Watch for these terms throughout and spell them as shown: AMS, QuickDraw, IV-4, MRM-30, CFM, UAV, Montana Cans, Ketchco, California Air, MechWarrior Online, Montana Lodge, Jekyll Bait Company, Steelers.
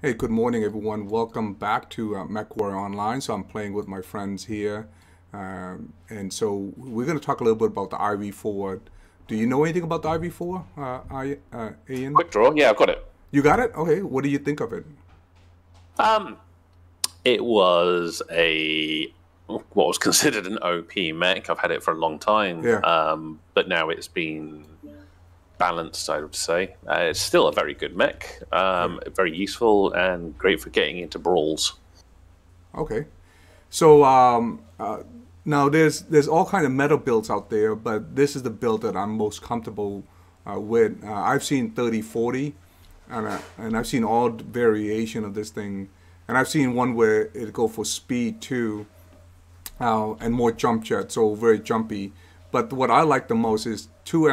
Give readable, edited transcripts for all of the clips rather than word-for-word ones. Hey, good morning everyone. Welcome back to MechWarrior Online. So I'm playing with my friends here. And so we're going to talk a little bit about the IV-4. Do you know anything about the IV-4, Ian? QuickDraw, yeah, I've got it. You got it? Okay, what do you think of it? It was what was considered an OP mech. I've had it for a long time, yeah. But now it's been balanced, I would say. It's still a very good mech, very useful and great for getting into brawls. Okay, so now there's all kind of meta builds out there, but this is the build that I'm most comfortable with. I've seen 3040, and I've seen all variation of this thing, and I've seen one where it go for speed too, and more jump jet, so very jumpy. But what I like the most is two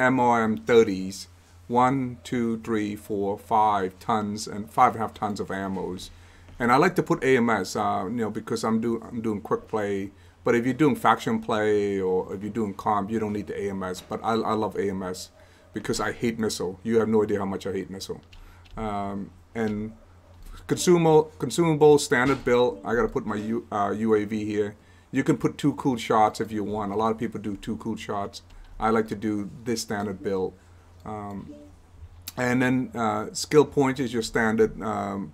MRM-30s, 1, 2, 3, 4, 5 tons and 5.5 tons of ammos. And I like to put AMS, you know, because I'm doing quick play. But if you're doing faction play or if you're doing comp, you don't need the AMS. But I love AMS because I hate missile. You have no idea how much I hate missile. And consumable standard build. I gotta put my UAV here. You can put 2 cool shots if you want. A lot of people do 2 cool shots. I like to do this standard build. And then skill point is your standard. For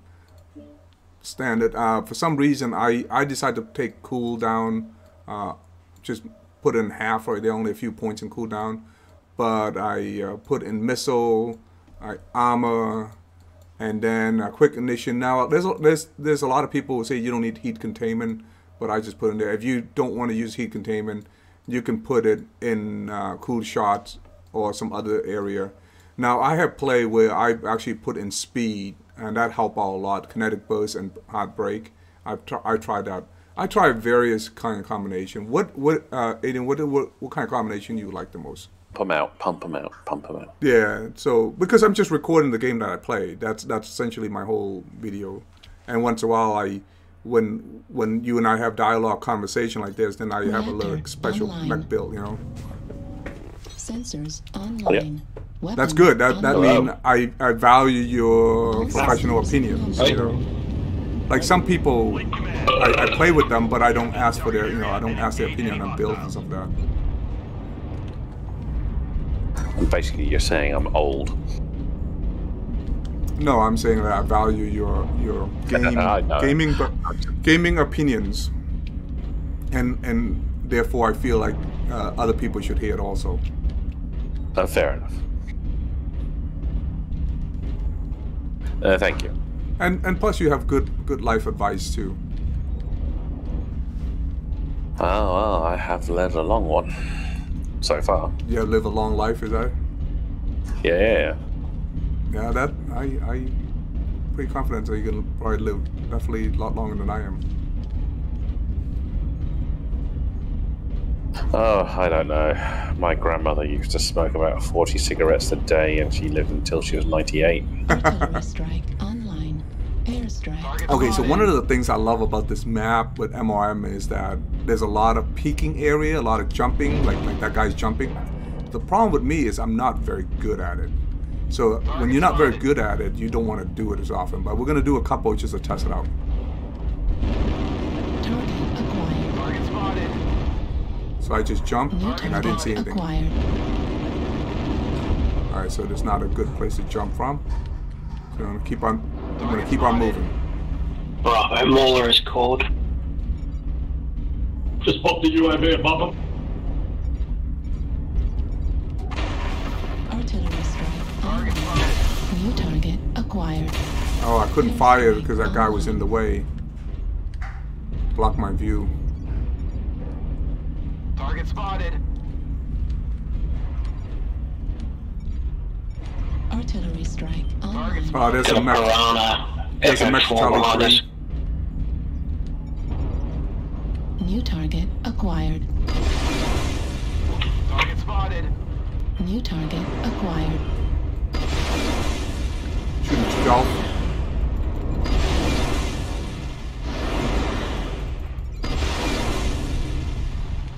some reason, I decided to take cooldown, just put in half, or there are only a few points in cooldown. But I put in missile, armor, and then quick ignition. Now, there's a lot of people who say you don't need heat containment, but I just put in there. If you don't want to use heat containment, you can put it in cool shots or some other area. Now I have play where I actually put in speed, and that helped out a lot. Kinetic burst and heartbreak. I tried that. I tried various kind of combination. Aiden, what kind of combination you like the most? Pump out, pump them out, pump them out. Yeah. So because I'm just recording the game that I play, that's essentially my whole video. And once in a while when you and I have dialogue conversation like this, then I have a little special mech build, you know. Sensors online. Oh, yeah. That's good. That means I value your professional opinions, you know. Like some people, I play with them, but I don't ask for their, you know, I don't ask their opinion on builds and stuff like that. And basically, you're saying I'm old. No, I'm saying that I value your gaming opinions, and therefore I feel like other people should hear it also. Fair enough. Thank you. And plus you have good life advice too. Oh, well, I have led a long one so far. Yeah, live a long life, is that? Yeah. Yeah, that I pretty confident that you can probably live definitely a lot longer than I am. Oh, I don't know. My grandmother used to smoke about 40 cigarettes a day, and she lived until she was 98. Okay, so one of the things I love about this map with MRM is that there's a lot of peeking area, a lot of jumping, like that guy's jumping. The problem with me is I'm not very good at it. So when you're not very good at it, you don't want to do it as often. But we're going to do a couple just to test it out. So I just jumped and I didn't see anything. All right, so there's not a good place to jump from. So I'm going to keep on moving. Bravo, Mauler is called. Just pop the UAV above him. New target acquired. Oh, I couldn't fire because that guy was in the way. Blocked my view. Target spotted. Artillery strike. Oh, there's a mech. There's a mech Charlie 3. New target acquired. Target spotted. New target acquired. Golf.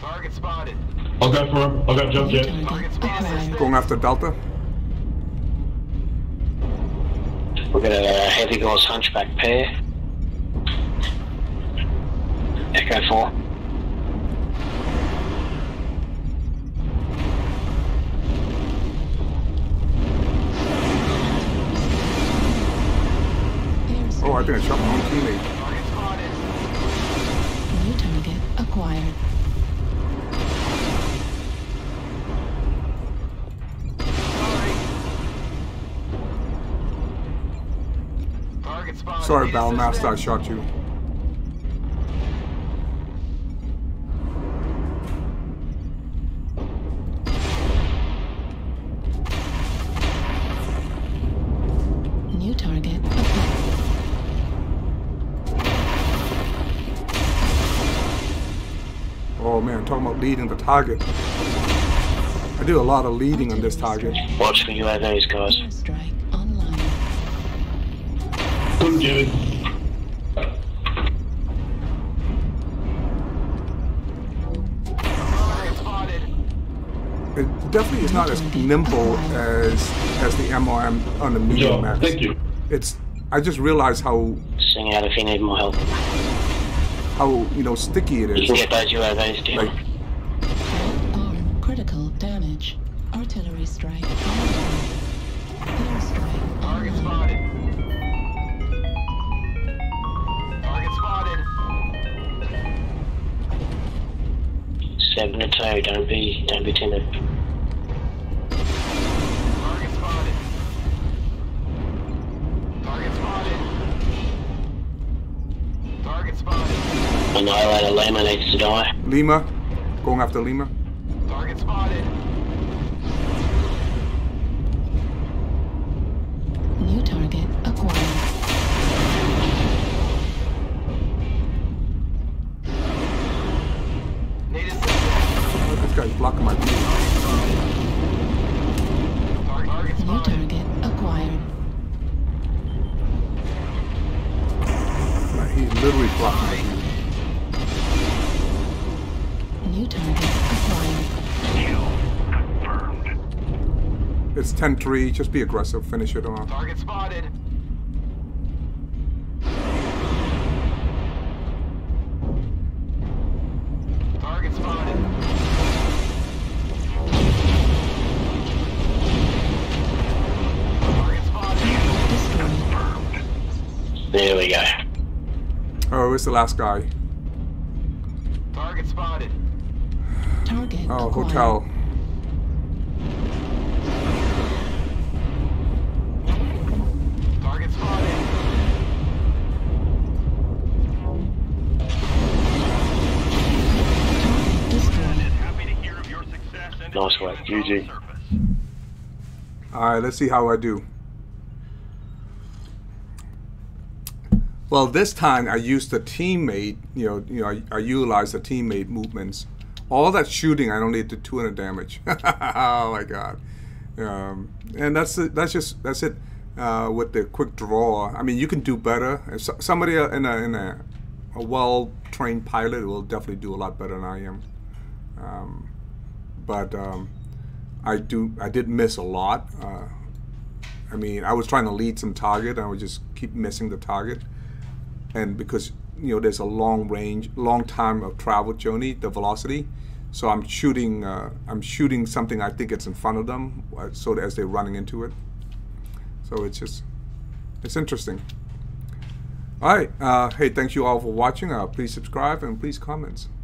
Target spotted. I'll go for him. I'll go jump jet. Going after Delta. We've got a heavy gauze hunchback pair. Echo 4. Oh, I think I shot my own teammate. New target acquired. Sorry, Battlemaster, I shot you. New target. Oh man, talking about leading the target. I do a lot of leading on this target. Watch for UAVs, guys. Couldn't do it. It definitely is not as nimble as the MRM on the medium max. Thank you. It's, I just realized how. Sing out if you need more help. How, you know, sticky it is. You can get those UAVs down. Arm critical damage. Artillery strike. Air strike. Target spotted. Seven to two, don't be timid. Target spotted. Target spotted. Target spotted. Annihilator Lima needs to die. Lima, going after Lima. Target spotted. New target acquired. This guy's blocking my view. New target acquired. Right, he's literally blocking my view. New target acquired. Kill confirmed. It's 10-3. Just be aggressive. Finish it off. Target spotted. Target spotted. There we go. Oh, it's the last guy. Target spotted. Target acquired. Hotel. Target spotted. Target destroyed. Happy to hear of your success and nice work, GG. Alright, let's see how I do. Well, this time I used the teammate, I utilized the teammate movements. All that shooting, I only did 200 damage. Oh my God. And that's it with the quick draw. I mean, you can do better. If somebody in a well-trained pilot will definitely do a lot better than I am. I did miss a lot. I mean, I was trying to lead some target, I would just keep missing the target. And because there's a long time of travel journey, the velocity, so I'm shooting something I think it's in front of them, so that as they're running into it, so it's interesting. All right, hey, thank you all for watching. Please subscribe and please comment.